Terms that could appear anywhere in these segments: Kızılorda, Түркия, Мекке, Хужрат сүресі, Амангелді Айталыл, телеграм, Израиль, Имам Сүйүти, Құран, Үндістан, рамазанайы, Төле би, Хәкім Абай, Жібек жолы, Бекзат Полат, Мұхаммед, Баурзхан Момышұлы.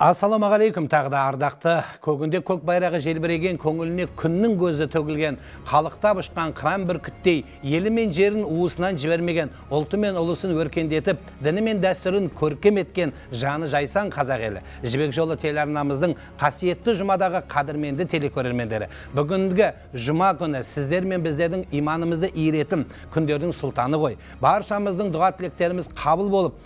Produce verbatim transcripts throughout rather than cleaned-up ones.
Assalamu alaikum tağda ardaқты, kogünde kök bayrağı jelbiregen, köngülüne күннің көзі төгілген, халықта бұшқан қыран бүркіттей, елі мен жерін уысынан жібермеген, ұлты мен ұлысын өркендетіп, діні мен дәстүрін көркем еткен жаны жайсан қазақ елі. Жібек жолы телеарнамыздың қасиетті жұмадағы қадірменді телекөрермендері. Бүгінгі жұма күні сіздер мен біздердің иманымызды иіретін күндердің сұлтаны ғой. Баршамыздың дұға тілектеріміз қабыл болып,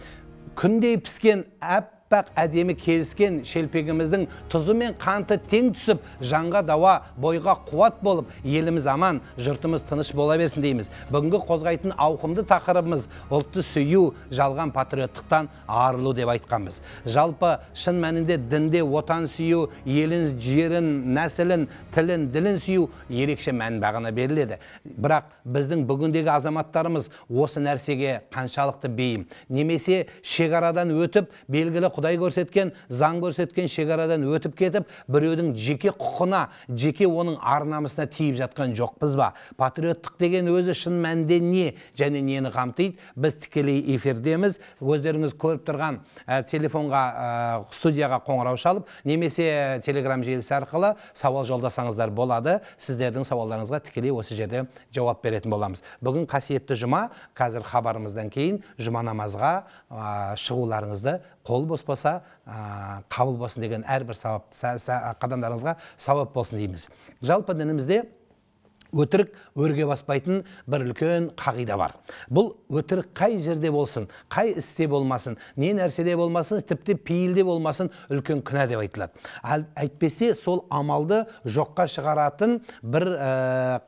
күндей піскен әп Bak әдемі келіскен шелпегіміздің тұзы мен қанты тең түсіп, жанға дауа, бойға қуат болып, еліміз аман, жұртымыз тыныш бола берсін дейміз. Бүгінгі қозғайтын ауқымды тақырыбымыз ұлтты сүю, жалған патриоттықтан арылу деп айтқанбыз. Жалпы шын мәнінде дінде отан сүю, елін, жерін, нәсілін, тілін, ділін сүю ерекше мән бағына беріледі. Бірақ біздің бүгіндегі азаматтарымыз осы нәрсеге қаншалықты бейім, немесе шекарадан өтіп, белгілі Құдай көрсеткен, заң көрсеткен шекарадан өтіп кетіп, біреудің жеке құқына, жеке оның ар-намысына тиіп жатқан жоқпыз ба? Патриоттық деген өзі шын мәнде не және нені қамтиды? Біз тікелей эфирдеміз. Өздеріңіз көріп тұрған телефонға, студияға қоңырау шалып, немесе телеграм желісі арқылы сауал жолдасаңыздар болады. Сіздердің сауалдарыңызға тікелей осы жерде жауап беретін боламыз. Бүгін қасиетті жұма, қазір хабарымыздан кейін жұма намазға шығуларыңызды қол боспаса, қабыл болсын деген әрбір қадамдарыңызға сауап болсын дейміз. Жалпы дінімізде өтірік өрге баспайтын бір үлкен қағида бар. Бұл өтірік қай жерде болсын, қай істе болмасын, не нәрседе болмасын, тіпті пейілде болмасын, үлкен күнә деп айтылады. Әйтпесе, сол амалды жоққа шығаратын бір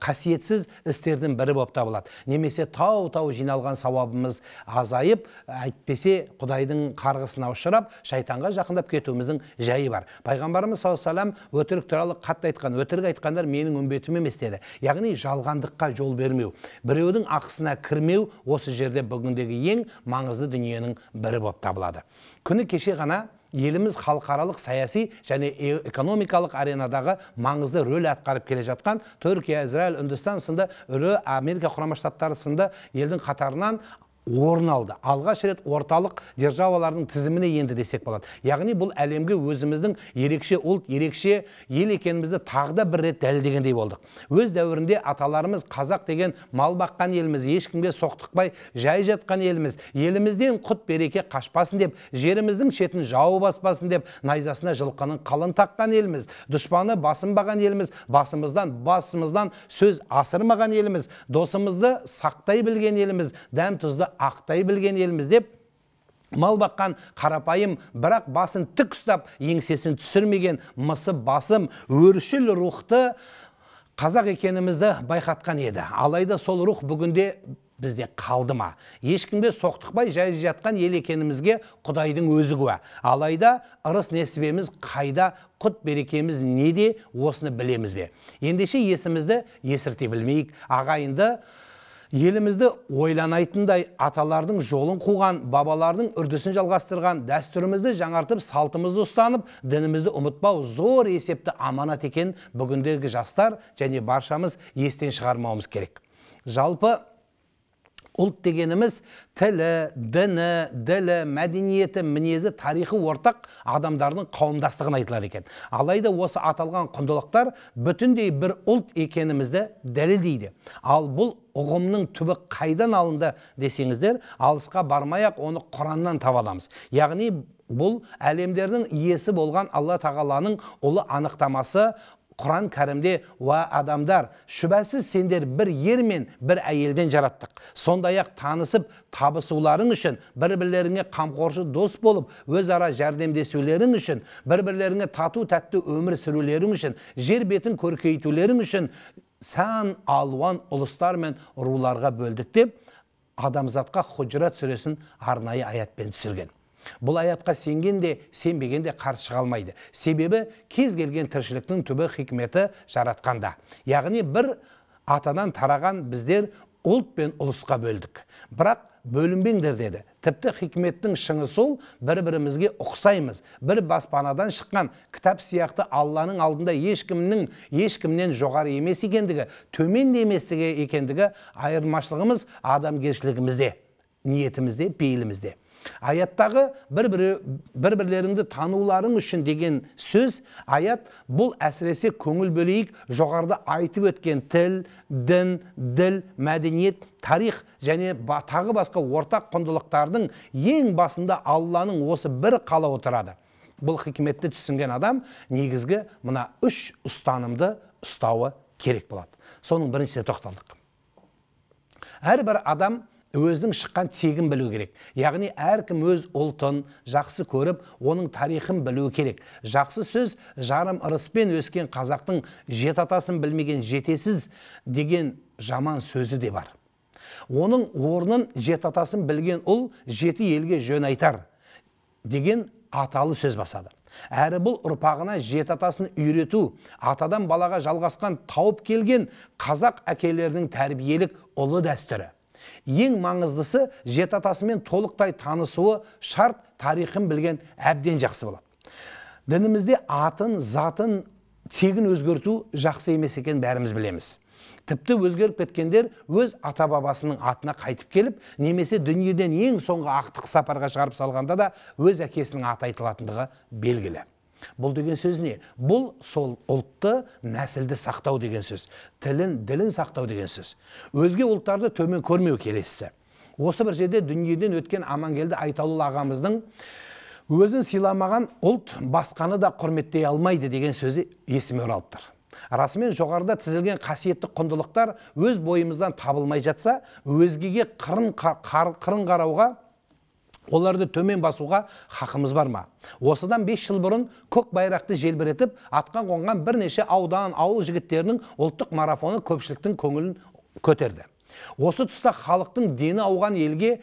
қасиетсіз істердің бірі болып табылады. Немесе тау-тау жиналған сауабымыз азайып, әйтпесе, Құдайдың қарғысына ұшырап, шайтанға жақындап кетуіміздің жайы бар. Пайғамбарымыз саллаллаху алейхи уассалам өтірік туралы қатты айтқан, өтірік айтқандар менің үмбетім емес деді. Яғни жалғандыққа жол бермеу, біреудің ақысына кірмеу осы жерде бүгіндегі ең маңызды дүниенің бірі болып табылады. Күні кеше ғана еліміз халықаралық саяси және экономикалық аренадағы маңызды рөл атқарып келе жатқан Түркия, Израиль, Үндістан сынды ірі Америка Құрама Штаттары сынды елдің қатарынан орын алды. Алғаш рет орталық державалардың тізіміне енді десек болады. Яғни бұл әлемге өзіміздің ерекше ұлт, ерекше ел екенімізді тағда бір рет дәлелдегендей болдық. Өз дәуірінде аталарымыз қазақ деген мал баққан еліміз, ешкімге соқтықпай жай жатқан еліміз, елімізден құт береке қашпасын деп, жеріміздің шетін жауы баспасын деп, найзасына жылқының қалын таққан еліміз, дұшпаны басынбаған еліміз, басымыздан басымыздан сөз асырмаған еліміз, досымызды сақтай білген еліміз, дәм тұзды ақтай білген еліміз деп мал баққан қарапайым, бірақ басын тік ұстап, еңсесін түсірмеген мысы басым, өршіл рухты қазақ екенімізді байқатқан еді. Алайда сол рух бүгінде бізде қалды ма? Ешкімге соқтықпай жай жатқан ел екенімізге Құдайдың өзі куә. Алайда ырыс несібеміз қайда, құт берекеміз неде, осыны білеміз бе? Ендеше есімізді есірте білмейік, ағайынды елімізді ойланайтындай аталардың жолын қуған, бабалардың үрдісін жалғастырған, дәстүрімізді жаңартып, салтымызды ұстанып, дінімізді ұмытпау зор есепті аманат екен бүгіндегі жастар және баршамыз естен шығармауымыз керек. Жалпы ұлт дегеніміз тілі, діні, ділі, мәдениеті, мінезі, тарихы ортақ адамдардың қауымдастығын айтылады екен. Алайда осы аталған құндылықтар бүтіндей бір ұлт екенімізді дәлелдейді. Ал бұл ұғымның түбі қайдан алынды десеңіздер, алысқа бармай-ақ оны Құраннан таба аламыз. Яғни бұл әлемдердің иесі болған Алла Тағаланың ұлы анықтамасы Құран кәрімде, «Уа адамдар, шүбәсіз сендер бір ер мен бір әйелден жараттық. Сондай-ақ танысып, табысуларың үшін, бір-бірлеріңе қамқоршы дос болып, өз ара жәрдемдесулерің үшін, бір-бірлеріңе тату-тәтті өмір сүрулерің үшін, жер бетін көркейтулерің үшін, сан алуан ұлыстар мен руларға бөлдік» деп, адамзатқа Хужрат сүресін арнайы аятпен түсірген. Бұл аятқа сенген де, сенбеген де қарсы шыға алмайды. Себебі кез келген тіршіліктің түбі хикметі жаратқанда. Яғни бір атадан тараған біздер ұлт пен ұлысқа бөлдік. Бірақ бөлінбеңдер деді. Тіпті хикметтің шыңы сол, бір-бірімізге ұқсаймыз. Бір баспанадан шыққан кітап сияқты Алланың алдында ешкімнің, ешкімнен жоғары емес екендігі, төмен де еместігі екендігі айырмашылығымыз адамгершілігімізде, ниетімізде, пейілімізде. Аяттағы бір-бірлеріңді тануыларың үшін деген сөз, аят бұл әсіресе көңіл бөлейік жоғарыда айтып өткен тіл, дін, діл, мәдениет, тарих және тағы басқа ортақ құндылықтардың ең басында Алланың осы бір қалауы тұрады. Бұл хикметті түсінген адам негізгі мына үш ұстанымды ұстауы керек болады. Соның біріншісіне тоқталдық. Әрбір адам өзінің шыққан тегін білу керек. Яғни әркім өз ұлтын жақсы көріп, оның тарихын білу керек. Жақсы сөз жарым ырыспен өскен қазақтың жеті атасын білмеген жетесіз деген жаман сөзі де бар. Оның орнын жеті атасын білген ұл жеті елге жөн айтар деген аталы сөз басады. Әрі бұл ұрпағына жеті атасын үйрету, атадан балаға жалғасқан тауып келген қазақ әкелерінің тәрбиелік ұлы дәстүрі. Ең маңыздысы жеті атасымен толықтай танысуы шарт, тарихын білген әбден жақсы болады. Дінімізде атын, затын тегін өзгерту жақсы емес екен бәріміз білеміз. Тіпті өзгеріп кеткендер өз ата-бабасының атына қайтып келіп, немесе дүниеден ең соңғы ақтық сапарға шығарып салғанда да өз әкесінің аты айтылатындығы белгілі. Бұл деген сөз не? Бұл сол ұлтты нәсілді сақтау деген сөз. Тілін, ділін сақтау деген сөз. Өзге ұлттарды төмен көрмеу керексі. Осы бір жерде дүниеден өткен Амангелді Айталыл ағамыздың өзін сыйламаған ұлт басқаны да құрметтей алмайды деген сөзі есіме оралыптыр. Расымен жоғарыда тізілген қасиетті құндылықтар өз бойымыздан табылмай жатса, өзгеге қырын қарауға, оларды төмен басуға хақымыз бар ма? Осыдан бес жыл бұрын көк байрақты желбіретіп, атқа қонған бірнеше аудан, ауыл жігіттерінің ұлттық марафоны көпшіліктің көңілін көтерді. Осы тұста халықтың дені ауған елге,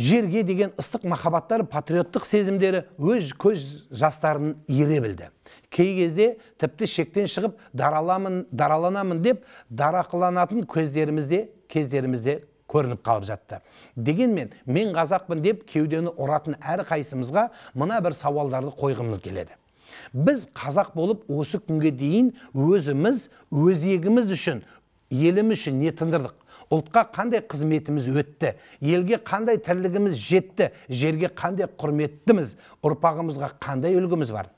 жерге деген ыстық махаббаттары, патриоттық сезімдері өз көз жастарын ере білді. Кей кезде тіпті шектен шығып, дараланамын деп, дарақыланатын көздерімізде, кездерімізде көрініп қалып жатты. Дегенмен, мен қазақпын деп кеудені оратын әр қайсымызға мына бір сауалдарды қойғымыз келеді. Біз қазақ болып осы күнге дейін өзіміз, өзегіміз үшін, еліміз үшін не тындырдық? Ұлтқа қандай қызметіміз өтті? Елге қандай тірлігіміз жетті? Жерге қандай құрметтіміз? Ұрпағымызға қандай үлгіміз бар?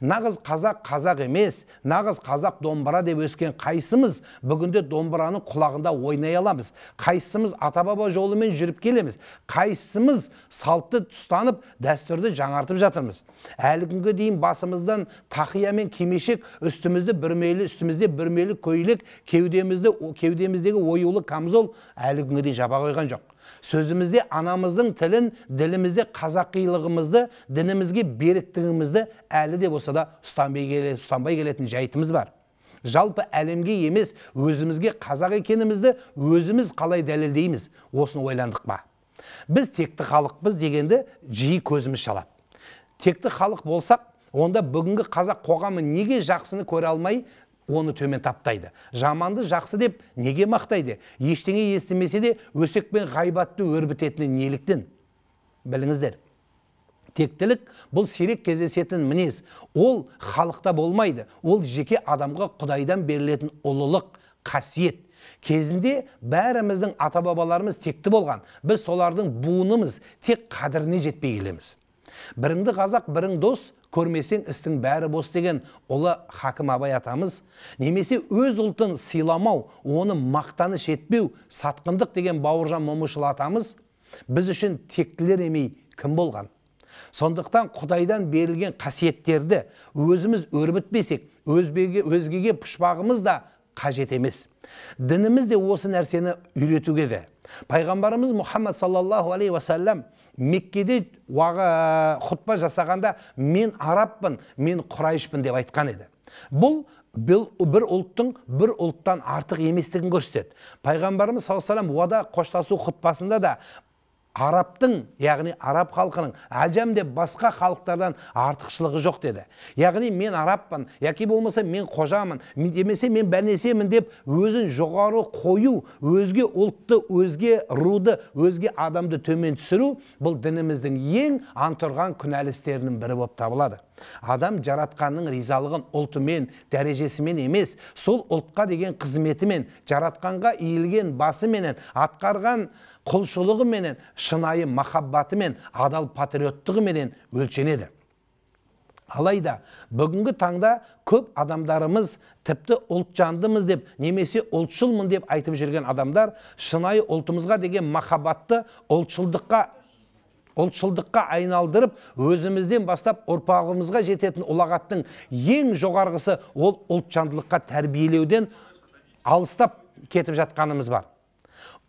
Нағыз қазақ қазақ емес, нағыз қазақ домбыра деп өскен қайсымыз бүгінде домбыраның құлағында ойнай аламыз? Қайсымыз ата-баба жолымен жүріп келеміз? Қайсымыз салтты тұстанып, дәстүрді жаңартып жатырмыз? Әлі күнге дейін басымыздан тақия мен кимешек, үстімізде бүрмелі, үстімізде бүрмелі көйлек, кеудеміздегі оюлы камзол әлі күнге дейін жаба қойған жоқ. Сөзімізде анамыздың тілін, ділімізде қазақилығымызды, дінімізге беріктігімізді әлі де болса да ұстанбай келетін жайтымыз бар. Жалпы әлемге емес, өзімізге қазақ екенімізді өзіміз қалай дәлелдейміз, осыны ойландық ба? Біз текті халықпыз дегенді жиі көзіміз шалады. Текті халық болсақ, онда бүгінгі қазақ қоғамы неге жақсыны көре алмай, оны төмен таптайды? Жаманды жақсы деп неге мақтайды? Ештеңе естімесе де өсек пен ғайбатты өрбітетіні неліктен? Біліңіздер, тектілік бұл сирек кездесетін мінез. Ол халықта болмайды. Ол жеке адамға Құдайдан берілетін ұлылық, қасиет. Кезінде бәріміздің ата-бабаларымыз текті болған. Біз солардың буынымыз, тек қадіріне жетпей келеміз. Біріңді қазақ, бірің дос, көрмесең істің бәрі бос деген ұлы Хәкім Абай атамыз, немесе өз ұлтын сыйламау, оны мақтаныш етпеу, сатқындық деген Баурзхан Момышұлы атамыз біз үшін тектілер емей кім болған? Сондықтан Құдайдан берілген қасиеттерді өзіміз өрбітпесек, өзгеге пұшпағымыз да қажет емес. Дініміз де осы нәрсені үйретуге де. Пайғамбарымыз Мұхаммед саллаллаху алейхи ва саллям Меккеде хұтпа жасағанда мен арабпын, мен құрайшпын деп айтқан еді. Бұл бір ұлттың бір ұлттан артық еместігін көрсетеді. Пайғамбарымыз саллаллаху алейхи ва саллям уада қоштасу хұтпасында да арабтың, яғни араб халқының әжем деп басқа халықтардан артықшылығы жоқ деді. Яғни мен арабпын, яки болмаса мен қожамын, демесе мен бәнесемін деп өзін жоғары қою, өзге ұлтты, өзге руды, өзге адамды төмен түсіру бұл дініміздің ең антұрған күнәлістерінің бірі болып табылады. Адам жаратқанның ризалығын ұлтымен, дәрежесімен емес, сол ұлтқа деген қызметімен, жаратқанға иілген басыменен, атқарған құлшылығыменен, шынайы махаббатымен, адал патриоттығыменен өлшенеді. Алайда бүгінгі таңда көп адамдарымыз тіпті ұлтжандымыз деп, немесе ұлтшылмын деп айтып жүрген адамдар шынайы ұлтымызға деген махаббатты ұлтшылдыққа ұлтшылдыққа айналдырып, өзімізден бастап ұрпағымызға жететін ұлағаттың ең жоғарғысы ол ұлтжандылыққа тәрбиелеуден алыстап кетіп жатқанымыз бар.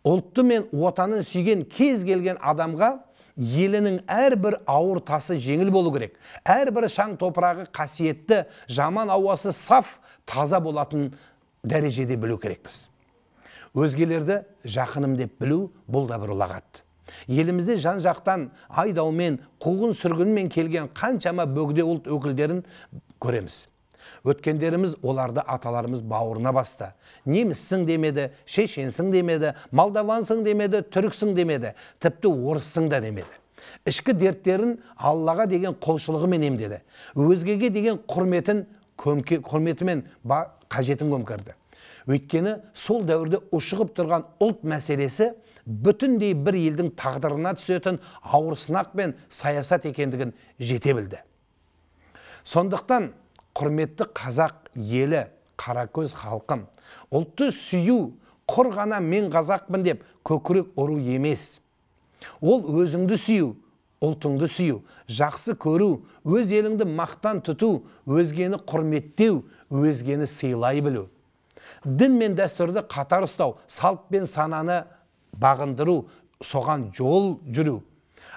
Ұлтты мен отанын сүйген кез келген адамға елінің әрбір ауыр тасы жеңіл болу керек. Әрбір шаң топырағы қасиетті, жаман ауасы саф, таза болатын дәрежеде білу керекпіз. Өзгелерді жақыным деп білу бұл да бір ұлағат. Елімізде жан-жақтан айдаумен, қуғын сүргінмен келген қаншама бөгде ұлт өкілдерін көреміз. Өткендеріміз оларды аталарымыз бауырына басты. Неміссің демеді, шешенсің демеді, молдавансың демеді, түріксің демеді, тіпті орыссың да демеді. Ішкі дерттерін Аллаға деген құлшылығымен емдеді. Өзгеге деген құрметін, құрметімен қажетін көмкірді. Өйткені сол дәуірде ұшығып тұрған ұлт мәселесі бүтіндей бір елдің тағдырына түсетін ауырсынақ пен саясат екендігін жете білді. Сондықтан құрметті қазақ елі, қаракөз халқым, ұлтты сүю, құр ғана мен қазақпын деп көкірек ұру емес. Ол өзіңді сүю, ұлтыңды сүю, жақсы көру, өз еліңді мақтан тұту, өзгені құрметтеу, өзгені сыйлай білу. Дін мен дәстүрді қатар ұстау, салт пен сананы бағындыру, соған жол жүру.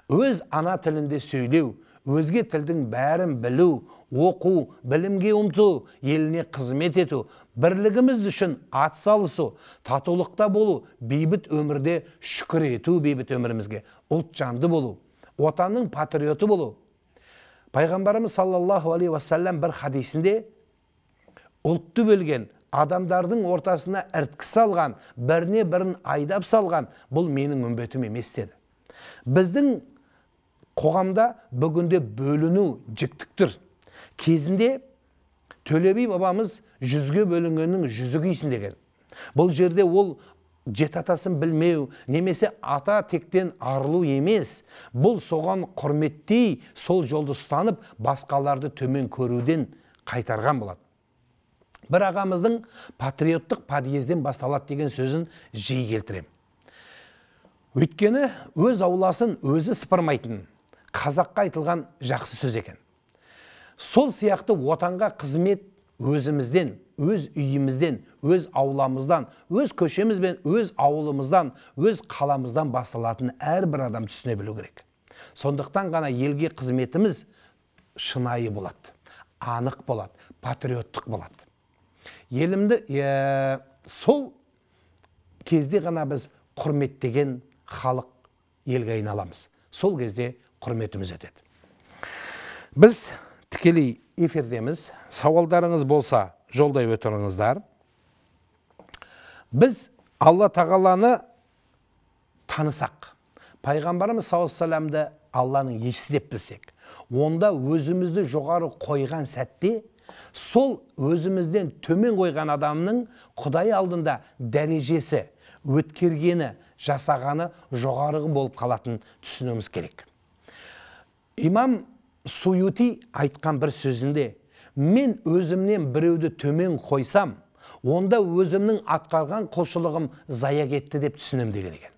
Өз ана тілінде сөйлеу, өзге тілдің бәрін білу, оқу, білімге ұмтылу, еліне қызмет ету, бірлігіміз үшін атсалысу, татулықта болу, бейбіт өмірде шүкір ету бейбіт өмірімізге, ұлтжанды болу, отанның патриоты болу. Пайғамбарымыз саллаллаху алейхи уассалам бір хадисінде ұлтты бөлген, адамдардың ортасына ірткі салған, біріне бірін айдап салған, бұл менің үмбетім емес деді. Біздің қоғамда бүгінде бөліну жіктіктір. Кезінде Төле би бабамыз жүзге бөлінгеннің жүзі күйсін деген. Бұл жерде ол жеті атасын білмеу, немесе ата тектен арылу емес. Бұл соған құрметтей, сол жолды ұстанып, басқаларды төмен көруден қайтарған болады. Бір ағамыздың патриоттық подъезден басталады деген сөзін жиі келтірем. Өйткені өз ауласын өзі сыпырмайтын, қазаққа айтылған жақсы сөз екен. Сол сияқты отанға қызмет өзімізден, өз үйімізден, өз ауламыздан, өз көшемізбен, өз ауылымыздан, өз қаламыздан басталатын әрбір адам түсіне білу керек. Сондықтан ғана елге қызметіміз шынайы болады, анық болады, патриоттық болады. Елімді ә, сол кезде ғана біз құрметтеген халық елге айналамыз. Сол кезде құрметіміз өтеді. Біз тікелей эфирдеміз. Сауалдарыңыз болса, жолдай өтіріңіздер. Біз Алла Тағаланы танысақ, Пайғамбарымыз саллаллаху алейхи уа саллямды Алланың елшісі деп білсек, онда өзімізді жоғары қойған сәтте, сол өзімізден төмен қойған адамның Құдай алдында дәрежесі, өткергені, жасағаны жоғарығы болып қалатын түсінуіміз керек. Имам Сүйүти айтқан бір сөзінде, мен өзімнен біреуді төмен қойсам, онда өзімнің атқарған құлшылығым зая кетті деп түсінем деген екен.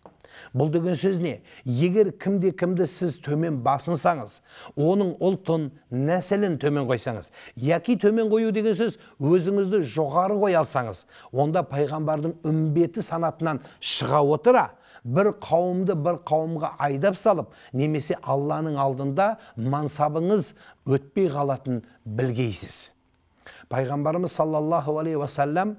Бұл деген сөз не? Егер кімде-кімді сіз төмен басынсаңыз, оның ұлтын, нәсілін төмен қойсаңыз, яки төмен қою деген сөз өзіңізді жоғары қой алсаңыз, онда пайғамбардың үмбеті санатынан шыға отыра, бір қауымды бір қауымға айдап салып, немесе Алланың алдында мансабыңыз өтпей қалатын білгейсіз. Пайғамбарымыз саллаллаху алейхи уа саллям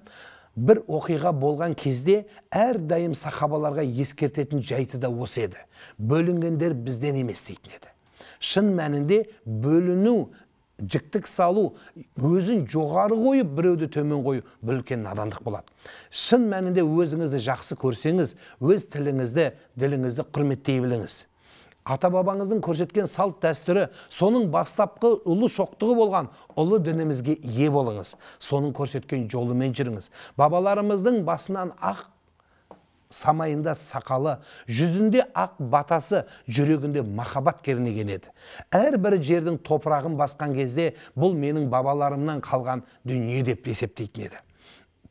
бір оқиға болған кезде әр дайым сахабаларға ескертетін жайты да осы еді. Бөлінгендер бізден емес дейтін еді. Шын мәнінде бөліну, жіктік салу, өзін жоғары қойып, біреуді төмен қойып, бүлкен надандық болады. Шын мәнінде өзіңізді жақсы көрсеңіз, өз тіліңізді, діліңізді құрметтей біліңіз. ата-бабаңыздың көрсеткен салт дәстүрі, соның бастапқы ұлы шоқтығы болған ұлы дінімізге ие болыңыз. Соның көрсеткен жолымен жүріңіз. Бабаларымыздың басынан ақ самайында сақалы, жүзінде ақ батасы, жүрегінде махаббат кернеген еді. Әр бір жердің топырағын басқан кезде бұл менің бабаларымнан қалған дүние деп есептейтін еді.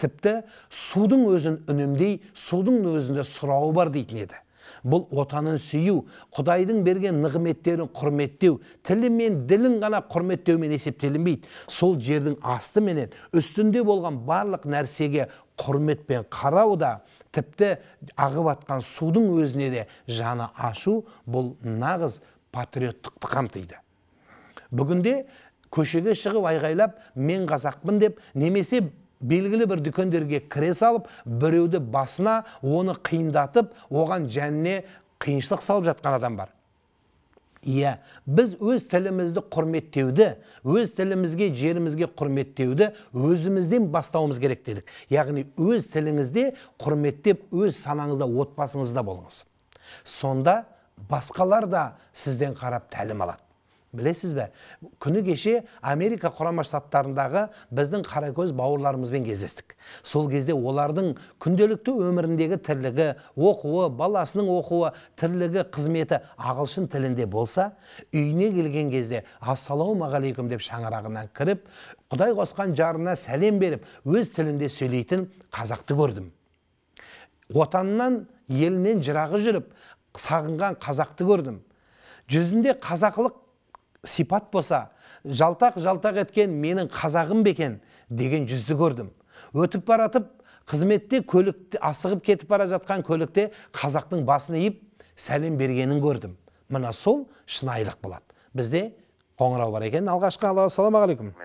Тіпті судың өзін үнемдей, судың өзінде сұрауы бар дейтін еді. Бұл отанын сүйу, Құдайдың берген нығметтерін құрметтеу, тілі мен ділін ғана құрметтеумен есептелінбейді. Сол жердің асты менен үстінде болған барлық нәрсеге құрметпен қарау да, тіпті ағып атқан судың өзіне де жаны ашу, бұл нағыз патриоттықты қамтиды. Бүгінде көшеге шығып айғайлап, мен қазақпын деп, немесе белгілі бір дүкендерге кіре салып, біреуді басына, оны қиындатып, оған жәнне қиыншылық салып жатқан адам бар. Иә, біз өз тілімізді құрметтеуді, өз тілімізге, жерімізге құрметтеуді өзімізден бастауымыз керек дедік. Яғни өз тіліңізде құрметтеп, өз санаңызда, отбасыңызда болыңыз. Сонда басқалар да сізден қарап тәлім алады. Білесіз бе, күні кеше Америка Құрама Штаттарындағы біздің қаракөз бауырларымызбен кездестік. Сол кезде олардың күнделікті өміріндегі тірлігі, оқуы, баласының оқуы, тірлігі, қызметі ағылшын тілінде болса, үйіне келген кезде ассалаумағалейкум деп шаңырағынан кіріп, Құдай қосқан жарына сәлем беріп, өз тілінде сөйлейтін қазақты көрдім. Отанынан, елінен жырағы жүріп, сағынған қазақты көрдім. Жүзінде қазақылық сипат болса, жалтақ-жалтақ еткен менің қазағым бекен деген жүзді көрдім. Өтіп баратып, қызметте көлікте асығып кетіп бара жатқан көлікте қазақтың басын иіп, сәлем бергенін көрдім. Мына сол шынайылық болады. Бізде қоңырау бар екен. Алғашқы алло, ассалаумағалейкум.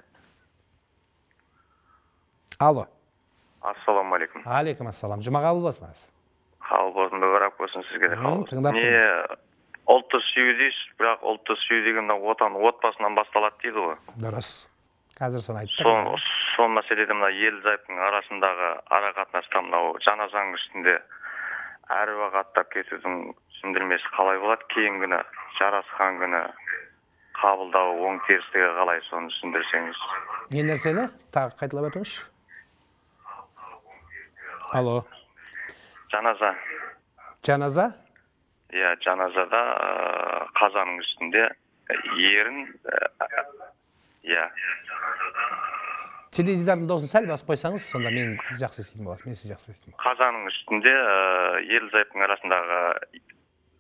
Алло. Ассалаумағалейкум. Алейкум ассалам. Жұма қабыл болсын. Қабыл болсын, мүбәрәк болсын сізге де. Тыңдап ұлтты сүйу дейсіз, бірақ ұлтты сүйу дегенде отан отбасынан басталады дейді ғой. Дұрыс. Қазір соны айттық. Сол мәселеде мына ел жайттың арасындағы арақатынаста мынау жаназаның үстінде әруақ аттап кетудің түсіндірмесі қалай болады? Кейінгі күні, жарасқан күні қабылдауы оң терістігі қалай, соны түсіндірсеңіз. Не нәрсені? Тағы қайталап өтіңізші. Алло. Жаназа. Жаназа? Ya canazada kazanın üstünde yerin ya. Televizyonda olsun sel basıp koysanız sonra ben sıcak sesliğim olasın. Ben sıcak sesliğim olasın. Kazanın üstünde yer zayıfın arasındaki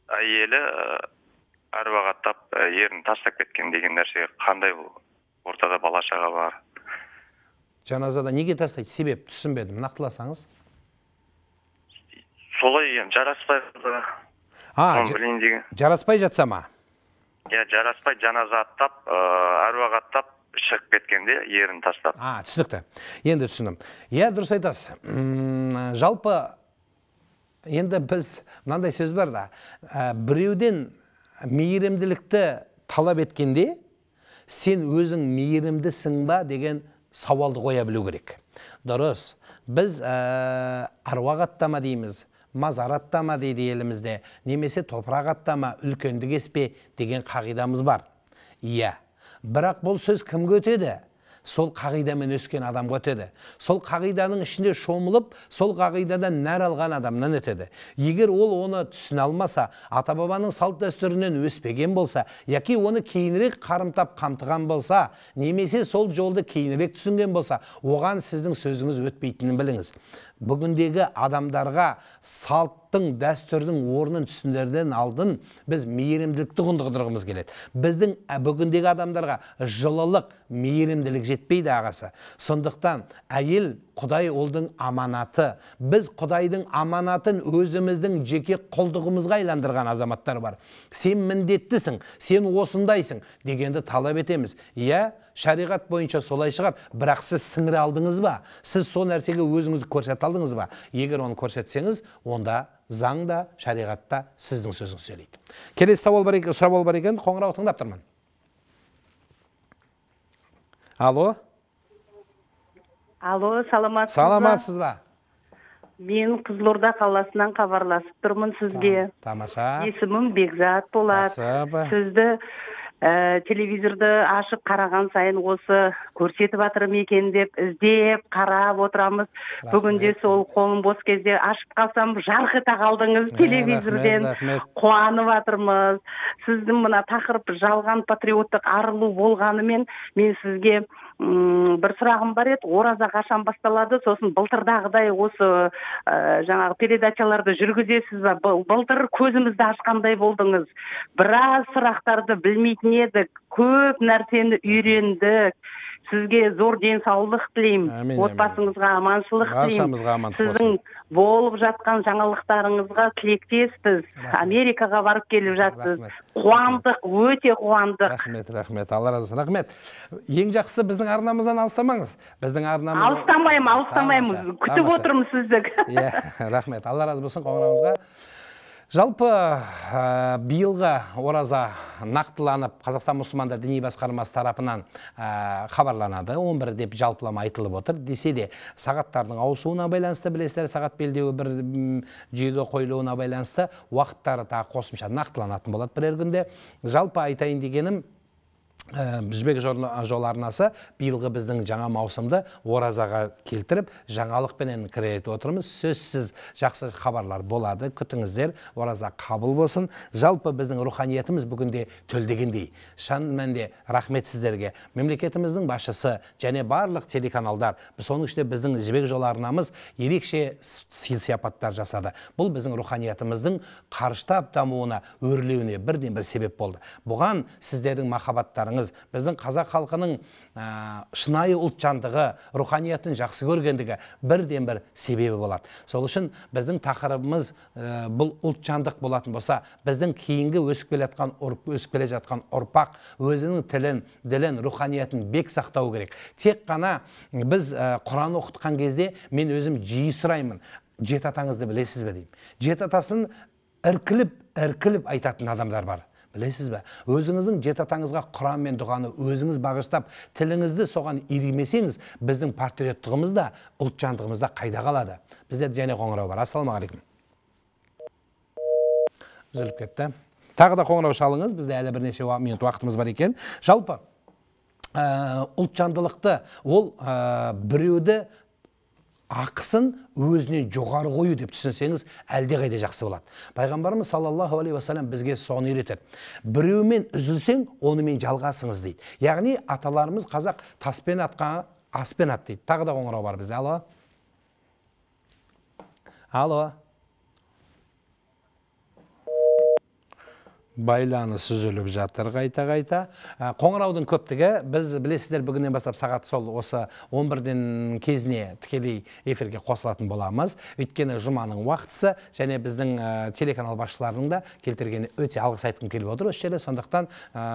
ayeli arvağa tap yerini taslak etken degen derse kanday bu. Ortada balaşağı var. Canazada nege taslaydı? Sebep düşünmedim. Nakılasanız? Solay yiyem. Caraspayda. Жараспай жатса ма? Жараспай жаназа аттап, әруақ аттап, шығып кеткенде ерін тастап. Түсінікті. Енді түсіндім. Е, дұрыс айтасыз. Жалпы, енді біз, мынандай сөз бар да, біреуден мейірімділікті талап еткенде, сен өзің мейірімдісің ба деген сауалды қоя білу керек. Дұрыс. Біз әруақ аттама дейміз. Мазар аттама дейді елімізде, немесе топырақ аттама, үлкендік еспе деген қағидамыз бар. Иә, бірақ бұл сөз кімге өтеді? Сол қағидамен өскен адамға өтеді. Сол қағиданың ішінде шомылып, сол қағидадан нәр алған адамнан өтеді. Егер ол оны түсіне алмаса, ата-бабаның салт дәстүрінен өспеген болса, яки оны кейінірек қарымтап қамтыған болса, немесе сол жолды кейінірек түсінген болса, оған сіздің сөзіңіз өтпейтінін біліңіз. Бүгіндегі адамдарға салттың, дәстүрдің орнын түсіндерден алдын біз мейірімділікті құндырғымыз келеді. Біздің бүгіндегі адамдарға жылылық, мейірімділік жетпейді ағасы. Сондықтан әйел Құдай олдың аманаты. Біз Құдайдың аманатын өзіміздің жеке құлдығымызға айландырған азаматтар бар. Сен міндеттісің, сен осындайсың дегенді талап етеміз. Иә, шариғат бойынша солай шығар, бірақ сіз сіңіре алдыңыз ба? Сіз сол нәрсеге өзіңізді көрсет алдыңыз ба? Егер оны көрсетсеңіз, онда заңда, шариғатта сіздің сөзіңіз сөйлейді. Келесі сауал бар екен, сұрап бар екен, қоңырау тыңдап тұрмын. Алло. Алло, саламатсыз ба? Саламатсыз ба? Ben Kızılorda kalasından kabarlasıp durmun sizge. Tamasa. Esimim Bekzat Polat. Sizde e, televizorda aşık karagan sayın osu körsetip atırım eken dep izdep karap oturamız. Bugünde sol kolum boş кезде aşıp kalsam jargıta kaldınız televizordan. Kuanıp atırmız. Sizin mına takırıp jalgan patriotik arılu bolganымен men sizge Hmm, bir sırağım var et, oraza kaşan bastaladı, sosun bıltırdağıday osu e, jana передачаларды жүргізесіз ба, bıltır közümüzde aşkanday boldunuz. Biraz sırağtardı bilmeytin edik, köp narseni üyrendik. Sizge zor densaulıq dileyim, otbasınızga amanşılıq dileyim. Sizin bolub jatkan жаңалықтарыңызға тілектеспіз. Америкаға барып келіп жатсыз. Қуандық, өте қуандық. Рахмет, рахмет. Алла разы болсын. Рахмет. Ең жақсы біздің арнамыздан алыстамаңыз. Біздің арнамыз. Алыстамаймын, алыстамаймын. Күтіп отырмыз сізді. Иә, рахмет. Алла разы болсын қоңырауыңызға. Жалпы биылғы ораза нақтыланып Қазақстан мұсылмандар діни басқармасы тарапынан хабарланады. он бір деп жалпылама айтылып отыр. Десе де сағаттардың ауысуына байланысты, білесіздер, сағат белдеуі бір жүйеге қойылуына байланысты уақыттары та қосымша нақтыланатын болады бірер күнде. Жалпы айтайын дегенім, Жібек жолы арнасы биылғы біздің жаңа маусымды оразаға келтіріп, жаңалықпенен кіреді отырмыз. Сөзсіз жақсы хабарлар болады. Күтіңіздер, ораза қабыл болсын. Жалпы біздің руханиятымыз бүгінде төлдегендей. Шын мәнде рахмет сіздерге. Мемлекетіміздің басшысы және барлық телеканалдар, соның ішінде біздің Жібек жолы арнамыз ерекше сыйлапаттар жасады. Бұл біздің руханиятымыздың қарыштап дамуына, өрлеуіне бірден бір себеп болды. Бұған сіздердің махаббаттарыңыз, біздің қазақ халқының шынайы ұлтжандығы, руханияттың жақсы көргендігі бірден бір себебі болады. Сол үшін біздің тақырыбымыз бұл ұлтжандық болатын болса, біздің кейінгі өсіп келе жатқан ұрпақ өзінің тілін, ділін, руханиятын бек сақтау керек. Тек қана біз Құран оқытқан кезде мен өзім жиі сұраймын, жеті атаңызды білесіз бе деймін. Жеті атасын іркіліп, іркіліп айтатын адамдар бар. Білесіз бе, өзіңіздің жеті атаңызға Құран мен дұғаны өзіңіз бағыштап, тіліңізді соған үйренмесеңіз, біздің патриоттығымыз да, ұлтжандығымыз да қайда қалады. Бізде және қоңырау бар. Ассалаумағалейкум. Үзіліп кетті. Тағы да қоңырау шалыңыз, бізде әлі бірнеше минут уақытымыз бар екен. Жалпы, ұлтжандылықты ол біреуді ақысын өзінен жоғары қою деп түсінсеңіз, әлде қайда жақсы болады. Пайғамбарымыз саллаллаху алейхи уассалам бізге соны үйретеді. Біреумен үзілсең, онымен жалғасыңыз дейді. Яғни аталарымыз қазақ таспен атқа аспен ат дейді. Тағы да қоңырау бар бізде. Алло. Алло. Байланы сүзіліп жатыр қайта-қайта. Қоңыраудың көптігі, біз білесіздер бүгінен бастап сағат сол осы он бірден кезіне тікелей эфирге қосылатын боламыз. Өйткені жұманың уақытысы және біздің телеканал басшыларының да келтіргені өте алғыс айтқым келіп отыр. Осы жерде сондықтан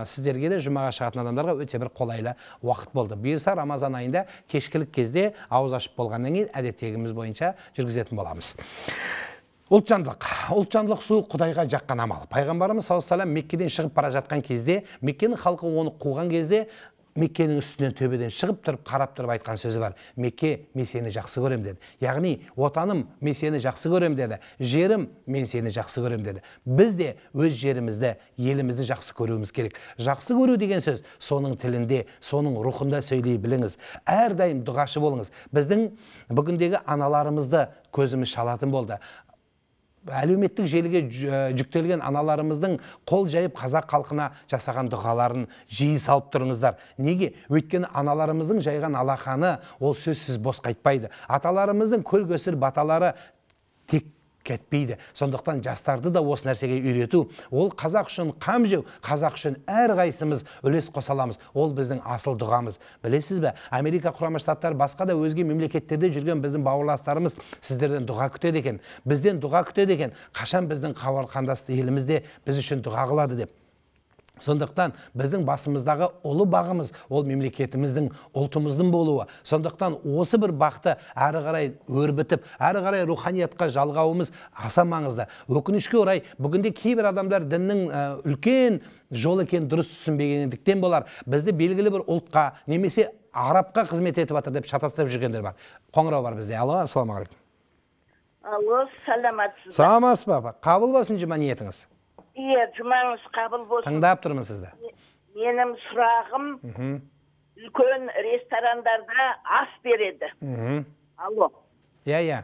сіздерге де жұмаға шығатын адамдарға өте бір қолайлы уақыт болды. Бұйырса Рамазан айында кешкілік кезде ауыз ашып болғаннан кейін әдеттегіміз бойынша жүргізетін боламыз. Ұлтжандылық. Ұлтжандылық суы Құдайға жаққан амал. Пайғамбарымыз саллаллаху алейхи уассалам Меккеден шығып бара жатқан кезде, Меккенің халқы оны қуған кезде, Меккенің үстінен төбеден шығып тұрып, қарап тұрып айтқан сөзі бар. Мекке, мен сені жақсы көрем деді. Яғни, отаным, мен сені жақсы көрем деді. Жерім, мен сені жақсы көрем деді. Біз де өз жерімізді, елімізді жақсы көруіміз керек. Жақсы көру деген сөз, соның тілінде, соның рухында сөйлей біліңіз. Әрдайым дұғашы болыңыз. Біздің бүгіндегі аналарымызды көзіміз шалатын болды. Әлеуметтік желіге жүктелген аналарымыздың қол жайып қазақ халқына жасаған дұғаларын жиі салып тұрыңыздар. Неге? Өйткені аналарымыздың жайған алақаны ол сөзсіз бос қайтпайды. Аталарымыздың көлгөсір баталары тек кетпейді. Сондықтан жастарды да осы нәрсеге үйрету. Ол қазақ үшін қам жеу, қазақ үшін әр қайсымыз үлес қосаламыз. Ол біздің асыл дұғамыз. Білесіз бе, Америка Құрама Штаттары басқа да өзге мемлекеттерде жүрген біздің бауырластарымыз сіздерден дұға күтеді екен. Бізден дұға күтеді екен. Қашан біздің қандасты елімізде біз үшін дұға қылады деп. Сондықтан біздің басымыздағы ұлы бағымыз, ол мемлекетіміздің, ұлтымыздың болуы. Сондықтан осы бір бақты әрі қарай өрбітіп, әрі қарай руханиятқа жалғауымыз аса маңызды. Өкінішке орай, бүгінде кейбір адамдар діннің үлкен жол екен дұрыс түсінбегендіктен болар. Бізді белгілі бір ұлтқа, немесе арабқа қызмет етіп атыр деп шатастырып жүргендер бар. Қоңырау бар бізде. Алло, ассалаумағалейкум. Allah salamatsız. Sağmas baba. Kabul basın cuma niyetiniz. İyi, cumanız kabul basın. Tındap durun sizde. Benim sırağım ülkün restoranlarda as beredi. Alo. Ya ya.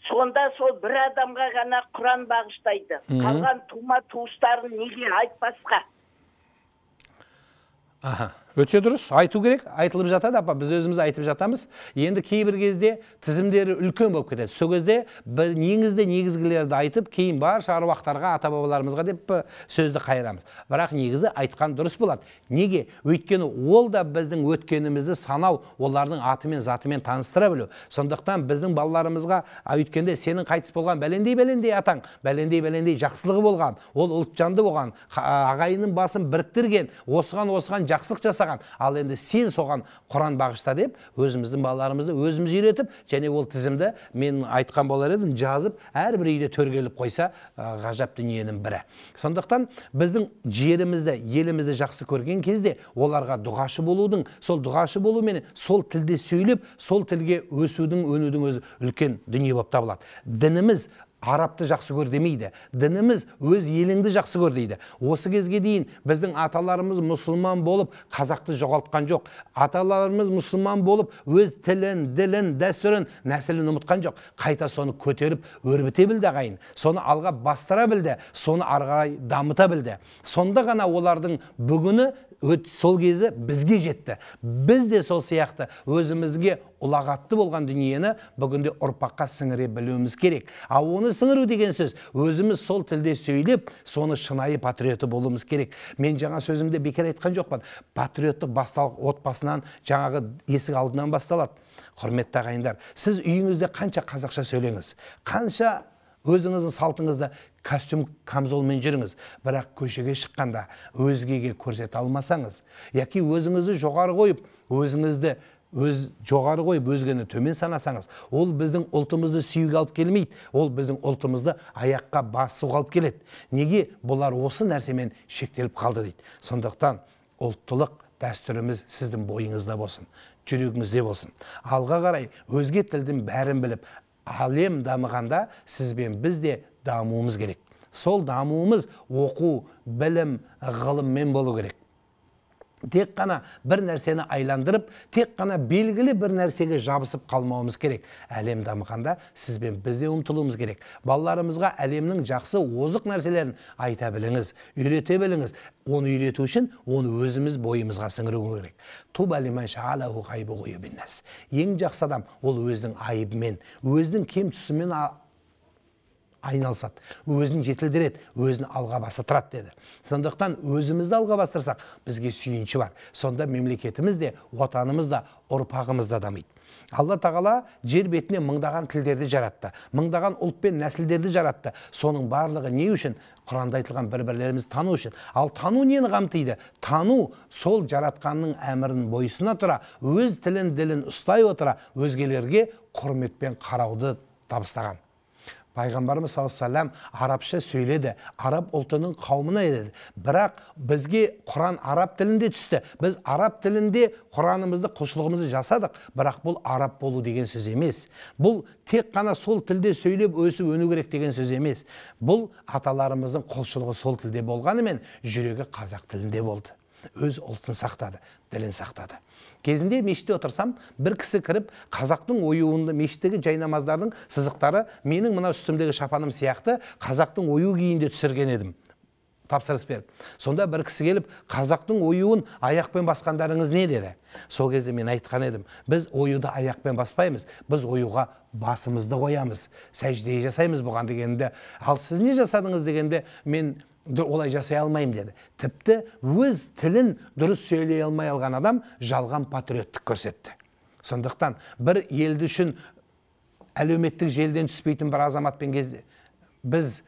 Sonda sol bir adamga gana Kur'an bağıştaydı. Kalgan tuma tuğustarın nege aytpaska. Aha. Өте дұрыс, айту керек, айтылып жатады, апа, біз өзіміз айтып жатамыз. Енді кейбір кезде тізімдері үлкен болып кетеді. Сол кезде неңізде негізгілерді айтып, кейін барша аруақтарға, ата-бабаларымызға деп сөзді қайырамыз. Бірақ негізі айтқан дұрыс болады. Неге? Өйткені ол да біздің өткенімізді санау, олардың атымен, затымен таныстыра білу. Сондықтан біздің балаларымызға өткенде сенің қайтыс болған бәлендей-бәлендей атаң, бәлендей-бәлендей жақсылығы болған, ол ұлтжанды болған, ағайынның басын біріктірген, осыған-осыған жақсылық жасаған. Ал енді сен соған Құран бағышта деп өзіміздің балаларымызды өзіміз үйретіп, және ол тізімді мен айтқан болар едім, жазып, әрбір үйде төргеліп қойса ғажап дүниенің бірі. Сондықтан біздің жерімізді, елімізді жақсы көрген кезде оларға дұғашы болудың, сол дұғашы болу мені сол тілде сөйлеп, сол тілге өсудің, өнудің өзі үлкен дүние болып табылады. Дініміз Арапты жақсы көр демейді. Дініміз өз еліңді жақсы көр дейді. Осы кезге дейін біздің аталарымыз мұсылман болып, қазақты жоғалтқан жоқ. Аталарымыз мұсылман болып, өз тілін, ділін, дәстүрін, нәсілін ұмытқан жоқ. Қайта соны көтеріп, өрбіте білді ағайын. Соны алға бастыра білді, соны арғай дамыта білді. Сонда ғана олардың бүгіні сол кезі бізге жетті. Біз де сол сияқты өзімізге ұлағатты болған дүниені бүгінде ұрпаққа сіңіре білуіміз керек. А оны сіңіру деген сөз, өзіміз сол тілде сөйлеп, соны шынайы патриоты болуымыз керек. Мен жаңа сөзімде бекер айтқан жоқпын. Патриотты басталық отбасынан, жаңағы есік алдынан басталады. Құрметті ағайындар, сіз үйіңізде қанша қазақша сөйлеңіз, қанша өзіңіздің салтыңызда костюм камзолмен жүріңіз, бірақ көшеге шыққанда өзгеге көрсете алмасаңыз, яки өзіңізді жоғары қойып, өзіңізді өз жоғары қойып, өзгені төмен санасаңыз, ол біздің ұлтымызды сүйігі алып келмейді, ол біздің ұлтымызды аяққа басуға алып келеді. Неге? Бұлар осы нәрсемен шектеліп қалды дейді. Сондықтан ұлттылық дәстүріміз сіздің бойыңызда болсын, жүрегіңізде болсын. Алға қарай өзге тілдің бәрін біліп, әлем дамығанда сізбен біз де дамуымыз керек. Сол дамуымыз оқу, білім, ғылыммен болу керек. Тек қана бір нәрсені айландырып, тек қана белгілі бір нәрсеге жабысып қалмауымыз керек. Әлем дамығанда сізбен бізде ұмтылуымыз керек. Балаларымызға әлемнің жақсы, озық нәрселерін айта біліңіз, үйрете біліңіз. Оны үйрету үшін оны өзіміз бойымызға сіңіру керек. Туба лиман шағалаху ғайбуғи биннас. Ең жақсы адам ол өзінің айыбымен, өзінің кем түсімен айналсат, өзін жетілдірет, өзін алға бастырат деді. Сондықтан өзімізді алға бастырсақ, бізге сүйінші бар. Сонда мемлекетіміз де, отанымыз да, ұрпағымыз да дамиды. Алла тағала жер бетіне мыңдаған тілдерді жаратты, мыңдаған ұлт пен нәсілдерді жаратты. Соның барлығы не үшін? Құранда айтылған бір-бірлеріміз тану үшін. Ал тану нені қамтиды? Тану сол жаратқанның әмірін бойысына тұра, өз тілін ділін ұстай отыра, өзгелерге құрметпен қарауды табыстаған. Пайғамбарымыз саллаллаху алейхи уа саллям арабша сөйледі, араб ұлтының қауымына еді. Бірақ бізге Құран араб тілінде түсті. Біз араб тілінде Құранымызды, құлшылығымызды жасадық. Бірақ бұл араб болу деген сөз емес. Бұл тек қана сол тілде сөйлеп өсіп өну керек деген сөз емес. Бұл аталарымыздың құлшылығы сол тілде болғанымен жүрегі қазақ тілінде болды. Өз ұлтын сақтады, ділін сақтады. Кезінде мешітте отырсам, бір кісі кіріп, қазақтың оюында мешіттегі жайнамаздардың сызықтары менің мына үстімдегі шапаным сияқты қазақтың ою күйінде түсірген едім. Тапсырыс беріп. Сонда бір кісі келіп, қазақтың оюын аяқпен басқандарыңыз не деді? Сол кезде мен айтқан едім, біз оюды аяқпен баспаймыз, біз оюға басымызды қоямыз, сәждей жасаймыз бұған дегенде. Ал сіз не жасадыңыз дегенде, мен олай жасай алмайым деді. Тіпті өз тілін дұрыс сөйлей алмай алған адам жалған патриоттық көрсетті. Сондықтан бір елді үшін әлеуметтік желден түспейтін бір азаматпен кезде біз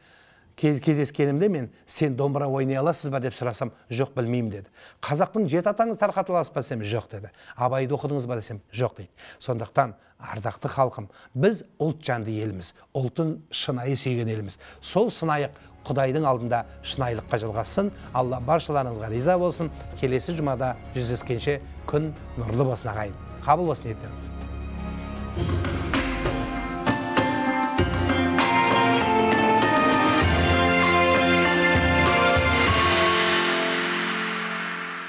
кездескенімде мен сен домбыра ойнай аласыз ба деп сұрасам, жоқ білмеймін деді. Қазақтың жеті атаңыз тарқаталасыз ба десем, жоқ деді. Абайды оқыдыңыз ба десем, жоқ дейді. Сондықтан ардақты халқым, біз ұлт жанды еліміз, ұлтын шынайы сүйген еліміз. Сол сынайық Құдайдың алдында шынайылыққа жалғассын. Алла баршаларыңызға риза болсын. Келесі жұмада жүздескенше күн нұрлы болсын ағайын. Қабыл болсын ниеттеріңіз.